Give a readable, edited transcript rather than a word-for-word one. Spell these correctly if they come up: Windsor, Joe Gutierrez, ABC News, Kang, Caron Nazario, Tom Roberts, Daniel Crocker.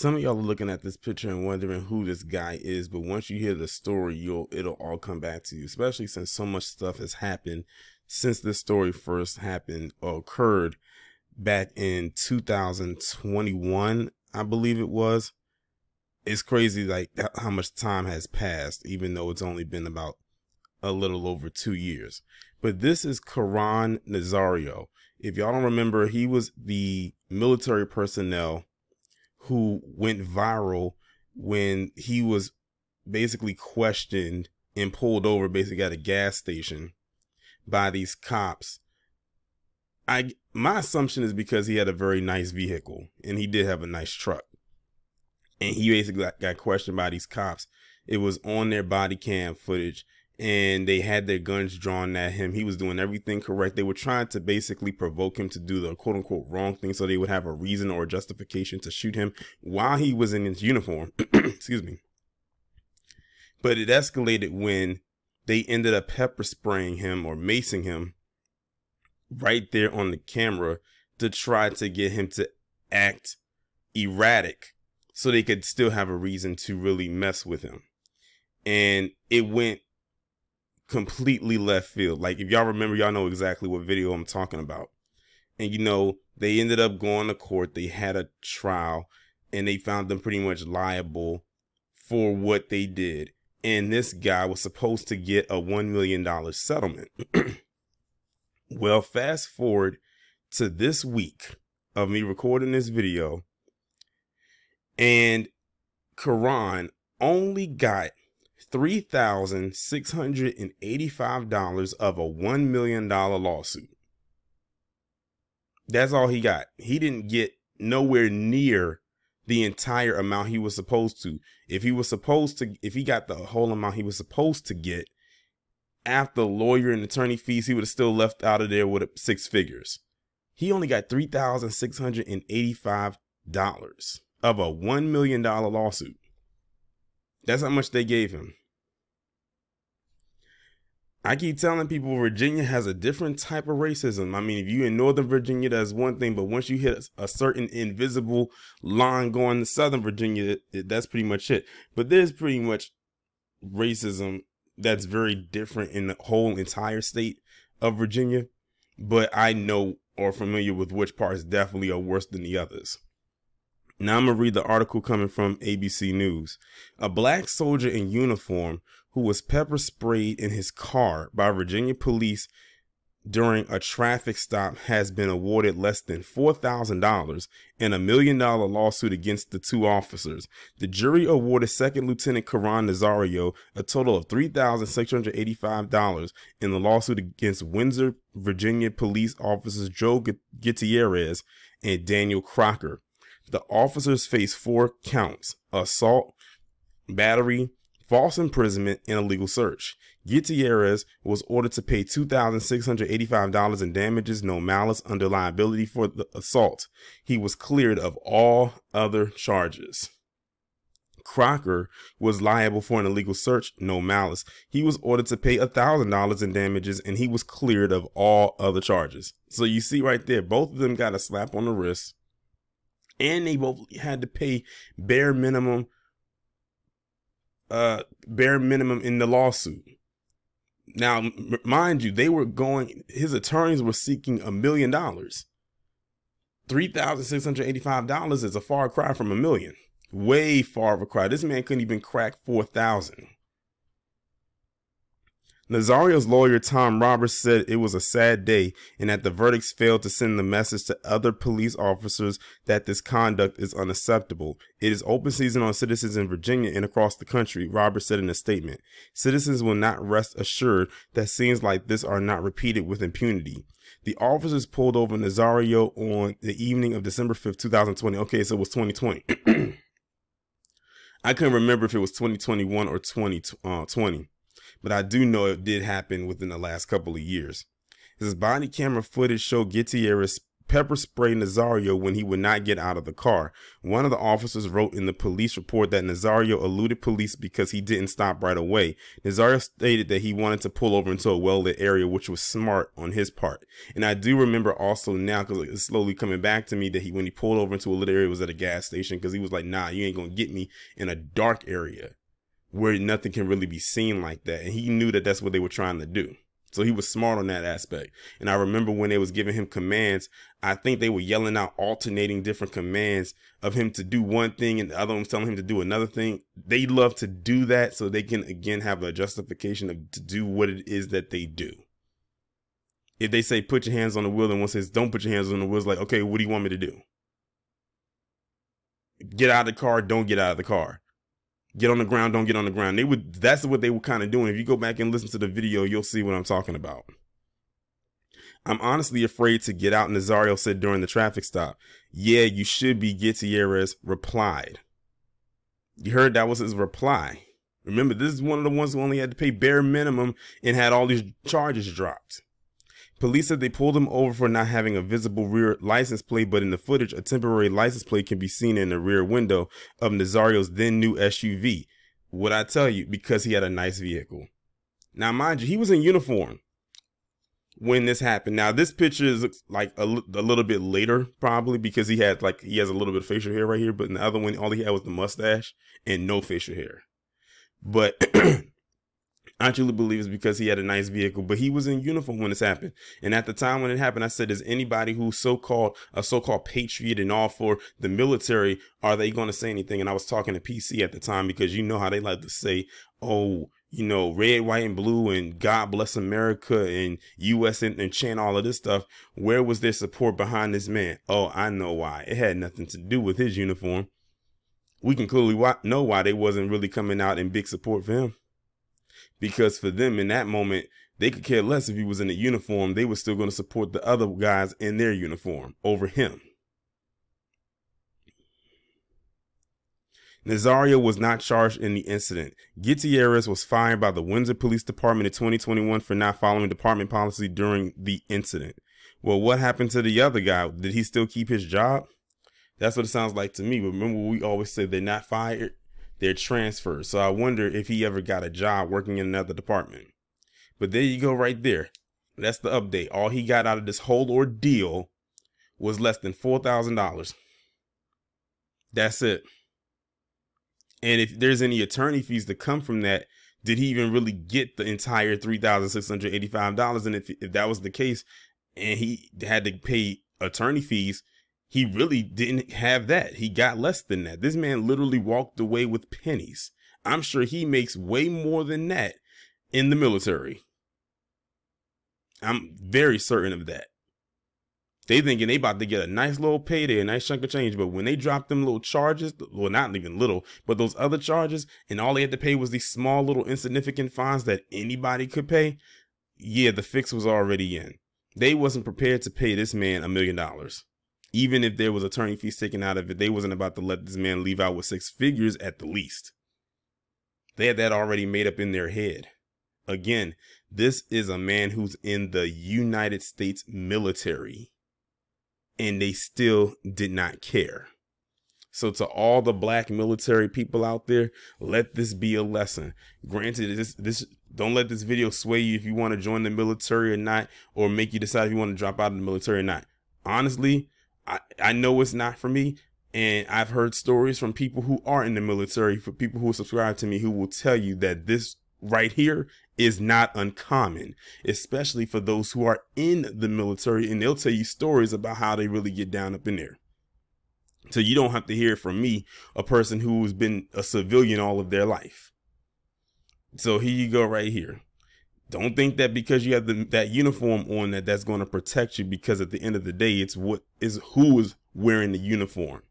Some of y'all are looking at this picture and wondering who this guy is, but once you hear the story, it'll all come back to you, especially since so much stuff has happened since this story first happened or occurred back in 2021, I believe it was. It's crazy like how much time has passed, even though it's only been about a little over 2 years. But this is Caron Nazario. If y'all don't remember, he was the military personnel who went viral when he was basically questioned and pulled over basically at a gas station by these cops. My assumption is because he had a very nice vehicle, and he did have a nice truck, and he basically got questioned by these cops. It was on their body cam footage, and they had their guns drawn at him. He was doing everything correct. They were trying to basically provoke him to do the quote unquote wrong thing, so they would have a reason or a justification to shoot him while he was in his uniform. Excuse me. But it escalated when they ended up pepper spraying him or macing him right there on the camera to try to get him to act erratic so they could still have a reason to really mess with him. And it went completely left field. Like, if y'all remember, y'all know exactly what video I'm talking about. And you know, they ended up going to court, they had a trial, and they found them pretty much liable for what they did. And this guy was supposed to get a $1 million settlement. Well, fast forward to this week of me recording this video, and Caron only got $3,685 of a $1 million lawsuit. That's all he got. He didn't get nowhere near the entire amount he was supposed to. If he got the whole amount he was supposed to get after lawyer and attorney fees, he would have still left out of there with six figures. He only got $3,685 of a $1 million lawsuit. That's how much they gave him. I keep telling people Virginia has a different type of racism. I mean, if you in Northern Virginia, that's one thing. But once you hit a certain invisible line going to Southern Virginia, that's pretty much it. But there's pretty much racism that's very different in the whole entire state of Virginia. But I know or familiar with which parts definitely are worse than the others. Now I'm going to read the article coming from ABC News. A black soldier in uniform who was pepper sprayed in his car by Virginia police during a traffic stop has been awarded less than $4,000 in a $1 million lawsuit against the two officers. The jury awarded Second Lieutenant Caron Nazario a total of $3,685 in the lawsuit against Windsor, Virginia police officers Joe Gutierrez and Daniel Crocker. The officers face 4 counts: assault, battery, false imprisonment, and illegal search. Gutierrez was ordered to pay $2,685 in damages, no malice, under liability for the assault. He was cleared of all other charges. Crocker was liable for an illegal search, no malice. He was ordered to pay $1,000 in damages, and he was cleared of all other charges. So you see right there, both of them got a slap on the wrist. And they both had to pay bare minimum in the lawsuit. Now, mind you, they were going, his attorneys were seeking $1 million. $3,685 is a far cry from $1 million. Way far of a cry. This man couldn't even crack 4,000. Nazario's lawyer, Tom Roberts, said it was a sad day and that the verdicts failed to send the message to other police officers that this conduct is unacceptable. It is open season on citizens in Virginia and across the country, Roberts said in a statement. Citizens will not rest assured that scenes like this are not repeated with impunity. The officers pulled over Nazario on the evening of December 5th, 2020. Okay, so it was 2020. I couldn't remember if it was 2021 or 2020. But I do know it did happen within the last couple of years. His body camera footage showed Gutierrez pepper spray Nazario when he would not get out of the car. One of the officers wrote in the police report that Nazario eluded police because he didn't stop right away. Nazario stated that he wanted to pull over into a well-lit area, which was smart on his part. And I do remember also now, because it's slowly coming back to me, that when he pulled over into a lit area, it was at a gas station, because he was like, nah, you ain't gonna get me in a dark area where nothing can really be seen like that. And he knew that that's what they were trying to do. So he was smart on that aspect. And I remember when they was giving him commands, I think they were yelling out alternating different commands of him to do one thing and the other one was telling him to do another thing. They love to do that so they can, again, have a justification of to do what it is that they do. If they say, put your hands on the wheel, and one says, don't put your hands on the wheel, it's like, okay, what do you want me to do? Get out of the car. Don't get out of the car. Get on the ground, don't get on the ground. That's what they were kind of doing. If you go back and listen to the video, you'll see what I'm talking about. I'm honestly afraid to get out, Nazario said during the traffic stop. Yeah, you should be, Gutierrez replied. You heard, that was his reply. Remember, this is one of the ones who only had to pay bare minimum and had all these charges dropped. Police said they pulled him over for not having a visible rear license plate, but in the footage, a temporary license plate can be seen in the rear window of Nazario's then new SUV. What I tell you, because he had a nice vehicle. Now, mind you, he was in uniform when this happened. Now, this picture is like a little bit later, probably, because he has a little bit of facial hair right here. But in the other one, all he had was the mustache and no facial hair. But I truly believe it's because he had a nice vehicle, but he was in uniform when this happened. And at the time when it happened, I said, is anybody who's so-called patriot and all for the military, are they going to say anything? And I was talking to PC at the time, because you know how they like to say, oh, you know, red, white, and blue, and God bless America, and U.S. and chant all of this stuff. Where was their support behind this man? Oh, I know why. It had nothing to do with his uniform. We can clearly know why they wasn't really coming out in big support for him. Because for them in that moment, they could care less if he was in a uniform. They were still going to support the other guys in their uniform over him. Nazario was not charged in the incident. Gutierrez was fired by the Windsor Police Department in 2021 for not following department policy during the incident. Well, what happened to the other guy? Did he still keep his job? That's what it sounds like to me. Remember, we always say they're not fired. They're transferred. So I wonder if he ever got a job working in another department. But there you go right there. That's the update. All he got out of this whole ordeal was less than $4,000. That's it. And if there's any attorney fees to come from that, did he even really get the entire $3,685? And if that was the case and he had to pay attorney fees, he really didn't have that. He got less than that. This man literally walked away with pennies. I'm sure he makes way more than that in the military. I'm very certain of that. They thinking they about to get a nice little payday, a nice chunk of change. But when they dropped them little charges, well, not even little, but those other charges, and all they had to pay was these small little insignificant fines that anybody could pay. Yeah, the fix was already in. They wasn't prepared to pay this man $1 million. Even if there was attorney fees taken out of it, they wasn't about to let this man leave out with six figures at the least. They had that already made up in their head. Again, this is a man who's in the United States military, and they still did not care. So to all the black military people out there, let this be a lesson. Granted, don't let this video sway you if you want to join the military or not, or make you decide if you want to drop out of the military or not. Honestly, I know it's not for me, and I've heard stories from people who are in the military, for people who subscribe to me, who will tell you that this right here is not uncommon, especially for those who are in the military, and they'll tell you stories about how they really get down up in there. So you don't have to hear from me, a person who's been a civilian all of their life. So here you go right here. Don't think that because you have that uniform on that's going to protect you, because at the end of the day, it's who is wearing the uniform.